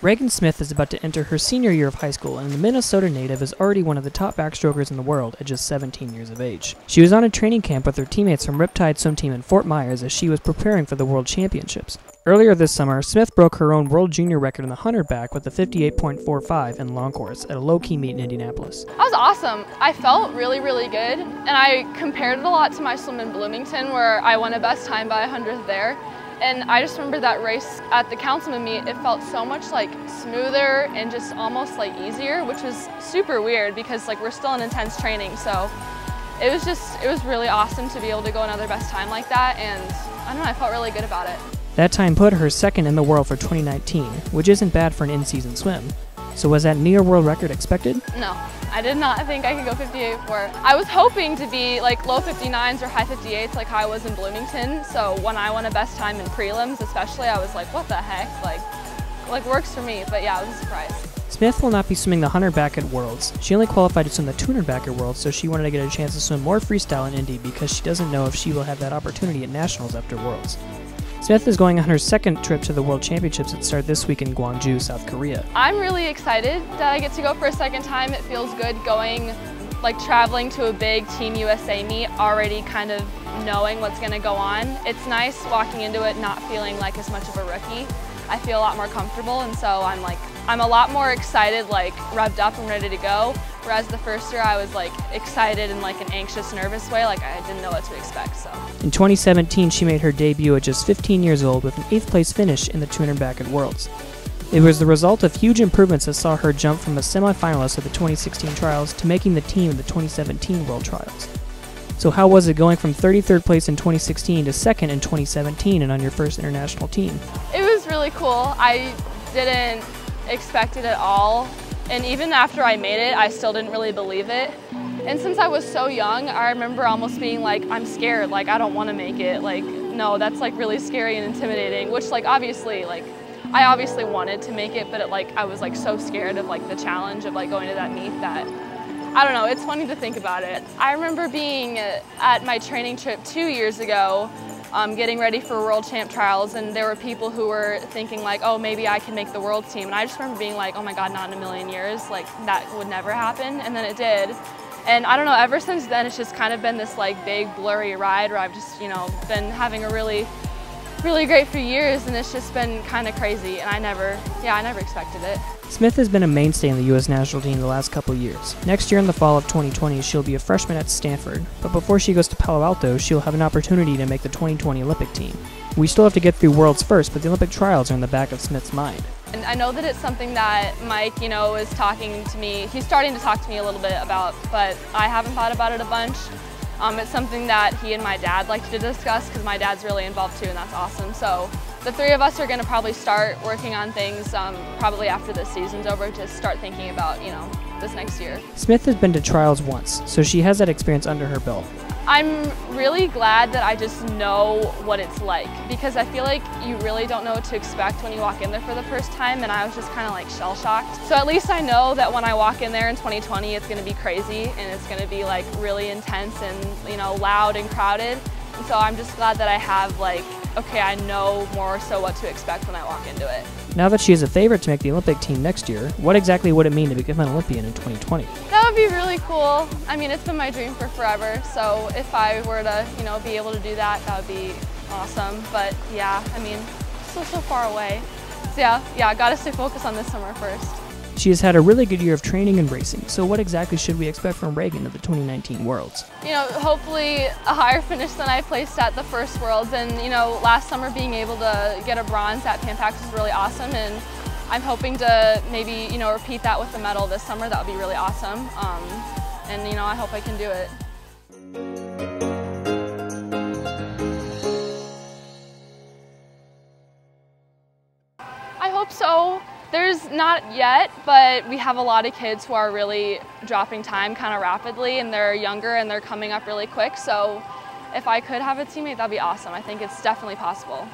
Regan Smith is about to enter her senior year of high school, and the Minnesota native is already one of the top backstrokers in the world at just 17 years of age. She was on a training camp with her teammates from Riptide Swim Team in Fort Myers as she was preparing for the World Championships. Earlier this summer, Smith broke her own world junior record in the 100 back with a 58.45 in long course at a low-key meet in Indianapolis. That was awesome. I felt really, really good, and I compared it a lot to my swim in Bloomington, where I won a best time by 100th there. And I just remember that race at the councilman meet, it felt so much like smoother and just almost like easier, which was super weird because like we're still in intense training. So it was really awesome to be able to go another best time like that. And I don't know, I felt really good about it. That time put her second in the world for 2019, which isn't bad for an in-season swim. So was that near world record expected? No, I did not think I could go 58.4. I was hoping to be like low 59s or high 58s like how I was in Bloomington. So when I won a best time in prelims especially, I was like, what the heck? Like works for me, but yeah, it was a surprise. Smith will not be swimming the 100 back at Worlds. She only qualified to swim the 200 back at Worlds, so she wanted to get a chance to swim more freestyle in Indy because she doesn't know if she will have that opportunity at Nationals after Worlds. Smith is going on her second trip to the World Championships that start this week in Gwangju, South Korea. I'm really excited that I get to go for a second time. It feels good going, like traveling to a big Team USA meet, already kind of knowing what's going to go on. It's nice walking into it not feeling like as much of a rookie. I feel a lot more comfortable, and so I'm a lot more excited, like revved up and ready to go. Whereas the first year I was like excited in like an anxious, nervous way, like I didn't know what to expect, so. In 2017, she made her debut at just 15 years old with an 8th place finish in the 200 back at Worlds. It was the result of huge improvements that saw her jump from a semifinalist at the 2016 trials to making the team at the 2017 World Trials. So how was it going from 33rd place in 2016 to 2nd in 2017 and on your first international team? It was really cool. I didn't expect it at all. And even after I made it, I still didn't really believe it. And since I was so young, I remember almost being like, I'm scared, like I don't want to make it. Like, no, that's like really scary and intimidating, which like obviously, like I obviously wanted to make it, but it, like I was like so scared of like the challenge of like going to that meet that, I don't know, it's funny to think about it. I remember being at my training trip 2 years ago, getting ready for World Champ Trials, and there were people who were thinking like, oh, maybe I can make the World Team. And I just remember being like, oh my God, not in a million years. Like, that would never happen. And then it did. And I don't know, ever since then, it's just kind of been this like big blurry ride where I've just, you know, been having a really, really great few years, and it's just been kind of crazy. And I never expected it. Smith has been a mainstay in the U.S. national team the last couple years. Next year in the fall of 2020, she'll be a freshman at Stanford, but before she goes to Palo Alto, she'll have an opportunity to make the 2020 Olympic team. We still have to get through Worlds first, but the Olympic trials are in the back of Smith's mind. And I know that it's something that Mike, you know, is talking to me. He's starting to talk to me a little bit about, but I haven't thought about it a bunch. It's something that he and my dad like to discuss because my dad's really involved too, and that's awesome. So the three of us are going to probably start working on things probably after this season's over, to start thinking about, you know, this next year. Smith has been to trials once, so she has that experience under her belt. I'm really glad that I just know what it's like, because I feel like you really don't know what to expect when you walk in there for the first time, and I was just kind of like shell-shocked. So at least I know that when I walk in there in 2020, it's going to be crazy and it's going to be like really intense and, you know, loud and crowded. And so I'm just glad that I have like, okay, I know more so what to expect when I walk into it. Now that she is a favorite to make the Olympic team next year, what exactly would it mean to become an Olympian in 2020? That would be really cool. I mean, it's been my dream for forever, so if I were to, you know, be able to do that, that would be awesome. But yeah, I mean, still so far away. So yeah, gotta stay focused on this summer first. She has had a really good year of training and racing, so what exactly should we expect from Regan at the 2019 Worlds? You know, hopefully a higher finish than I placed at the first Worlds, and you know, last summer being able to get a bronze at Pan-Pax was really awesome, and I'm hoping to maybe, you know, repeat that with a medal this summer. That would be really awesome, and you know, I hope I can do it. I hope so. There's not yet, but we have a lot of kids who are really dropping time kind of rapidly, and they're younger and they're coming up really quick. So if I could have a teammate, that'd be awesome. I think it's definitely possible.